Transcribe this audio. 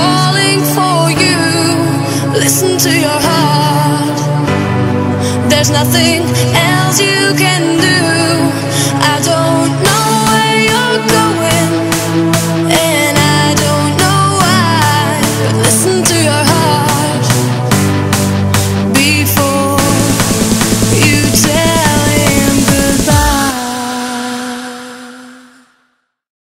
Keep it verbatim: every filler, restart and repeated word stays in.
calling for you. Listen to your heart. There's nothing else you can do.